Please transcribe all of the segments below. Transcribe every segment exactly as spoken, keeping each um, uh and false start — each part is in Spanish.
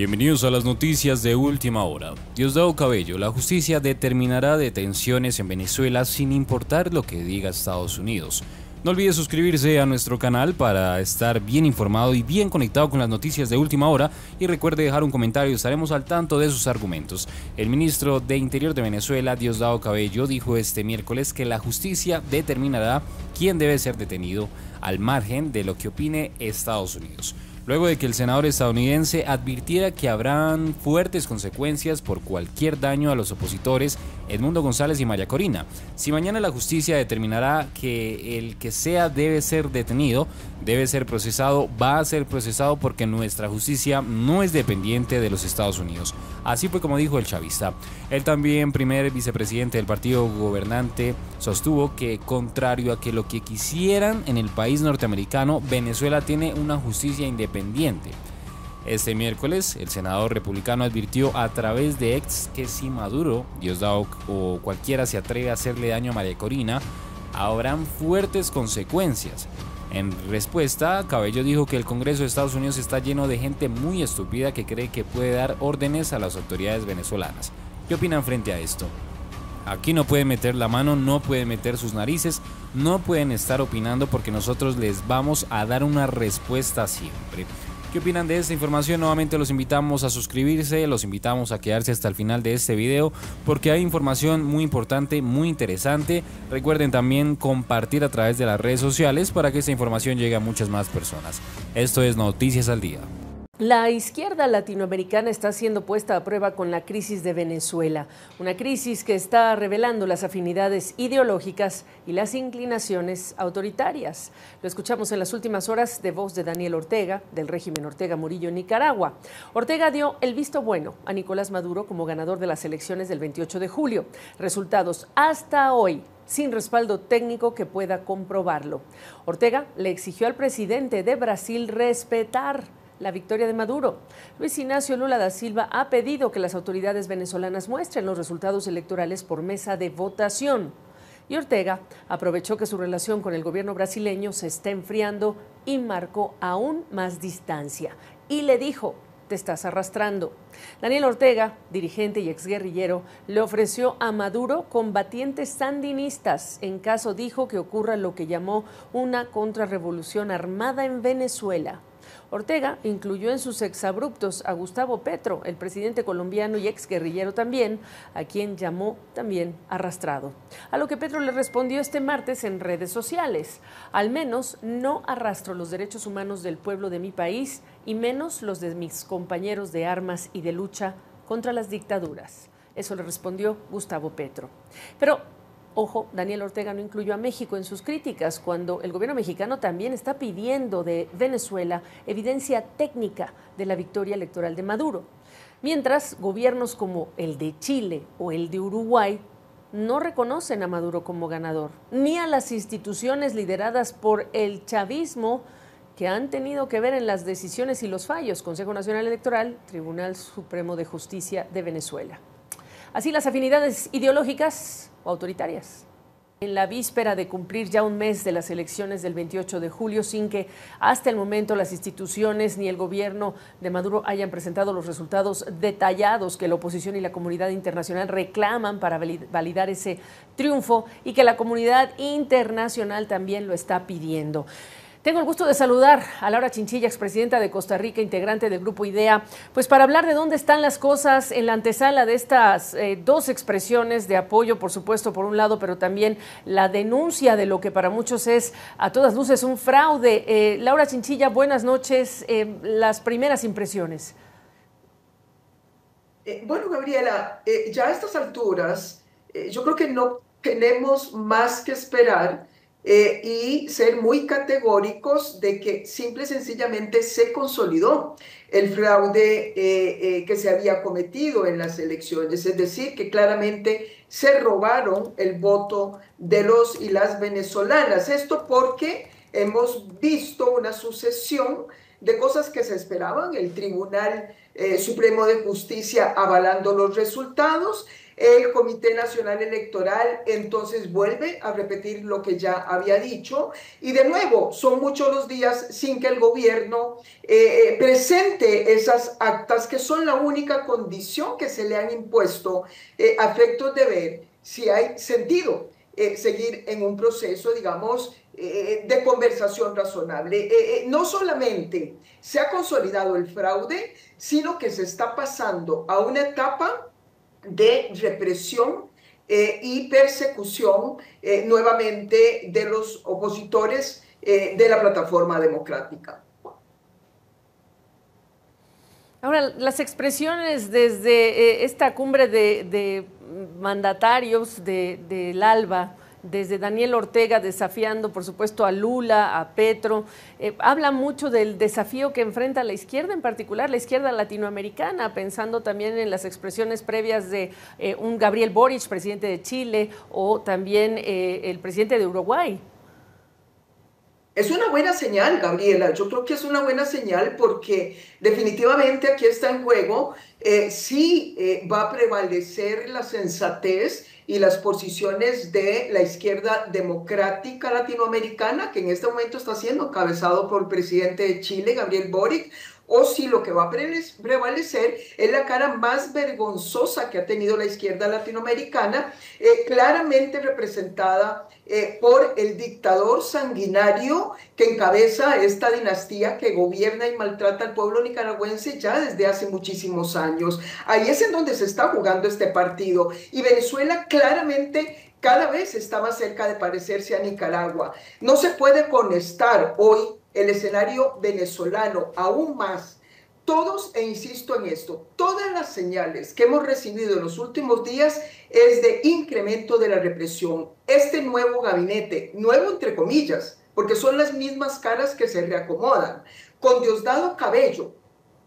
Bienvenidos a las noticias de última hora. Diosdado Cabello, la justicia determinará detenciones en Venezuela sin importar lo que diga Estados Unidos. No olvides suscribirse a nuestro canal para estar bien informado y bien conectado con las noticias de última hora y recuerde dejar un comentario, estaremos al tanto de sus argumentos. El ministro de Interior de Venezuela, Diosdado Cabello, dijo este miércoles que la justicia determinará quién debe ser detenido al margen de lo que opine Estados Unidos. Luego de que el senador estadounidense advirtiera que habrán fuertes consecuencias por cualquier daño a los opositores Edmundo González y María Corina. Si mañana la justicia determinará que el que sea debe ser detenido, debe ser procesado, va a ser procesado porque nuestra justicia no es dependiente de los Estados Unidos. Así fue como dijo el chavista. Él también, primer vicepresidente del partido gobernante, sostuvo que, contrario a que lo que quisieran en el país norteamericano, Venezuela tiene una justicia independiente. Este miércoles, el senador republicano advirtió a través de ex que si Maduro, Diosdado o cualquiera se atreve a hacerle daño a María Corina, habrán fuertes consecuencias. En respuesta, Cabello dijo que el Congreso de Estados Unidos está lleno de gente muy estúpida que cree que puede dar órdenes a las autoridades venezolanas. ¿Qué opinan frente a esto? Aquí no pueden meter la mano, no pueden meter sus narices, no pueden estar opinando porque nosotros les vamos a dar una respuesta siempre. ¿Qué opinan de esta información? Nuevamente los invitamos a suscribirse, los invitamos a quedarse hasta el final de este video porque hay información muy importante, muy interesante. Recuerden también compartir a través de las redes sociales para que esta información llegue a muchas más personas. Esto es Noticias al Día. La izquierda latinoamericana está siendo puesta a prueba con la crisis de Venezuela, una crisis que está revelando las afinidades ideológicas y las inclinaciones autoritarias. Lo escuchamos en las últimas horas de voz de Daniel Ortega, del régimen Ortega Murillo en Nicaragua. Ortega dio el visto bueno a Nicolás Maduro como ganador de las elecciones del veintiocho de julio. Resultados hasta hoy sin respaldo técnico que pueda comprobarlo. Ortega le exigió al presidente de Brasil respetar la victoria de Maduro. Luis Ignacio Lula da Silva ha pedido que las autoridades venezolanas muestren los resultados electorales por mesa de votación. Y Ortega aprovechó que su relación con el gobierno brasileño se está enfriando y marcó aún más distancia. Y le dijo: te estás arrastrando. Daniel Ortega, dirigente y exguerrillero, le ofreció a Maduro combatientes sandinistas en caso, dijo, que ocurra lo que llamó una contrarrevolución armada en Venezuela. Ortega incluyó en sus exabruptos a Gustavo Petro, el presidente colombiano y exguerrillero también, a quien llamó también arrastrado. A lo que Petro le respondió este martes en redes sociales: al menos no arrastro los derechos humanos del pueblo de mi país y menos los de mis compañeros de armas y de lucha contra las dictaduras. Eso le respondió Gustavo Petro. Pero ojo, Daniel Ortega no incluyó a México en sus críticas, cuando el gobierno mexicano también está pidiendo de Venezuela evidencia técnica de la victoria electoral de Maduro. Mientras, gobiernos como el de Chile o el de Uruguay no reconocen a Maduro como ganador, ni a las instituciones lideradas por el chavismo que han tenido que ver en las decisiones y los fallos: Consejo Nacional Electoral, Tribunal Supremo de Justicia de Venezuela. Así las afinidades ideológicas o autoritarias. En la víspera de cumplir ya un mes de las elecciones del veintiocho de julio, sin que hasta el momento las instituciones ni el gobierno de Maduro hayan presentado los resultados detallados que la oposición y la comunidad internacional reclaman para validar ese triunfo y que la comunidad internacional también lo está pidiendo. Tengo el gusto de saludar a Laura Chinchilla, expresidenta de Costa Rica, integrante del Grupo IDEA, pues para hablar de dónde están las cosas en la antesala de estas eh, dos expresiones de apoyo, por supuesto, por un lado, pero también la denuncia de lo que para muchos es a todas luces un fraude. Eh, Laura Chinchilla, buenas noches. Eh, las primeras impresiones. Eh, bueno, Gabriela, eh, ya a estas alturas, eh, yo creo que no tenemos más que esperar Eh, y ser muy categóricos de que simple y sencillamente se consolidó el fraude eh, eh, que se había cometido en las elecciones, es decir, que claramente se robaron el voto de los y las venezolanas. Esto porque hemos visto una sucesión de cosas que se esperaban, el Tribunal eh, Supremo de Justicia avalando los resultados, el Comité Nacional Electoral entonces vuelve a repetir lo que ya había dicho, y de nuevo son muchos los días sin que el gobierno eh, presente esas actas que son la única condición que se le han impuesto eh, a efectos de ver si hay sentido eh, seguir en un proceso, digamos, eh, de conversación razonable. Eh, eh, no solamente se ha consolidado el fraude, sino que se está pasando a una etapa de represión eh, y persecución eh, nuevamente de los opositores eh, de la plataforma democrática. Ahora, las expresiones desde eh, esta cumbre de, de mandatarios del de, de ALBA, desde Daniel Ortega desafiando, por supuesto, a Lula, a Petro, eh, habla mucho del desafío que enfrenta la izquierda, en particular la izquierda latinoamericana, pensando también en las expresiones previas de eh, un Gabriel Boric, presidente de Chile, o también eh, el presidente de Uruguay. Es una buena señal, Gabriela, yo creo que es una buena señal porque definitivamente aquí está en juego eh, si eh, va a prevalecer la sensatez y las posiciones de la izquierda democrática latinoamericana, que en este momento está siendo encabezado por el presidente de Chile, Gabriel Boric, o si lo que va a prevalecer es la cara más vergonzosa que ha tenido la izquierda latinoamericana, eh, claramente representada eh, por el dictador sanguinario que encabeza esta dinastía que gobierna y maltrata al pueblo nicaragüense ya desde hace muchísimos años. Ahí es en donde se está jugando este partido. Y Venezuela claramente cada vez está más cerca de parecerse a Nicaragua. No se puede conectar hoy el escenario venezolano, aún más, todos, e insisto en esto, todas las señales que hemos recibido en los últimos días es de incremento de la represión. Este nuevo gabinete, nuevo entre comillas, porque son las mismas caras que se reacomodan, con Diosdado Cabello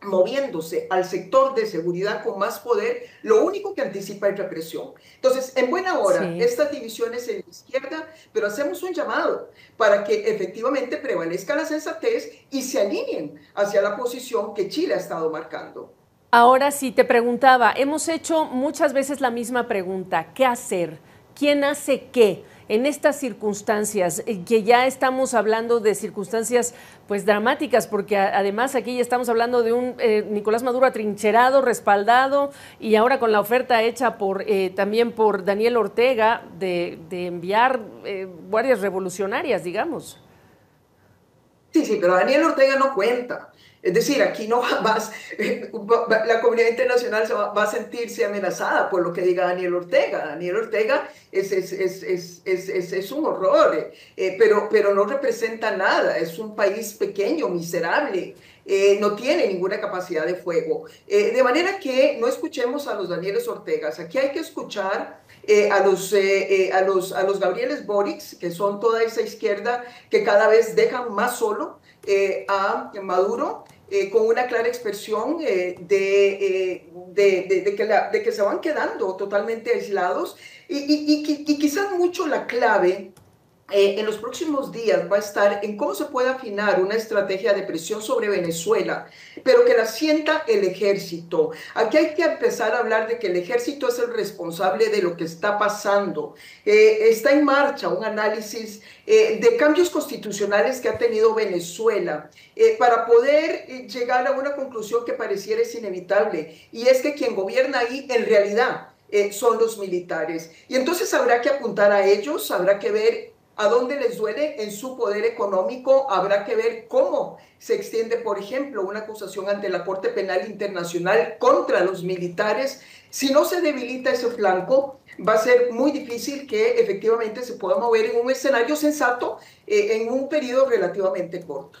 moviéndose al sector de seguridad con más poder, lo único que anticipa es represión. Entonces, en buena hora, sí, estas divisiones en la izquierda, pero hacemos un llamado para que efectivamente prevalezca la sensatez y se alineen hacia la posición que Chile ha estado marcando. Ahora sí, te preguntaba, hemos hecho muchas veces la misma pregunta, ¿qué hacer? ¿Quién hace qué? En estas circunstancias, que ya estamos hablando de circunstancias pues dramáticas, porque además aquí ya estamos hablando de un eh, Nicolás Maduro atrincherado, respaldado, y ahora con la oferta hecha por eh, también por Daniel Ortega de, de enviar eh, guardias revolucionarias, digamos. Sí, sí, pero Daniel Ortega no cuenta. Es decir, aquí no jamás la comunidad internacional se va, va a sentirse amenazada por lo que diga Daniel Ortega. Daniel Ortega es, es, es, es, es, es, es un horror, eh, pero, pero no representa nada. Es un país pequeño, miserable, eh, no tiene ninguna capacidad de fuego. Eh, de manera que no escuchemos a los Danieles Ortegas. Aquí hay que escuchar Eh, a, los, eh, eh, a, los, a los Gabrieles Boric, que son toda esa izquierda que cada vez dejan más solo eh, a Maduro, eh, con una clara expresión eh, de, eh, de, de, de, que la, de que se van quedando totalmente aislados. Y, y, y, y quizás mucho la clave eh, en los próximos días va a estar en cómo se puede afinar una estrategia de presión sobre Venezuela, pero que la sienta el ejército. Aquí hay que empezar a hablar de que el ejército es el responsable de lo que está pasando. Eh, está en marcha un análisis eh, de cambios constitucionales que ha tenido Venezuela eh, para poder llegar a una conclusión que pareciera es inevitable, y es que quien gobierna ahí en realidad eh, son los militares. Y entonces habrá que apuntar a ellos, habrá que ver a dónde les duele en su poder económico, habrá que ver cómo se extiende, por ejemplo, una acusación ante la Corte Penal Internacional contra los militares. Si no se debilita ese flanco, va a ser muy difícil que efectivamente se pueda mover en un escenario sensato eh, en un periodo relativamente corto.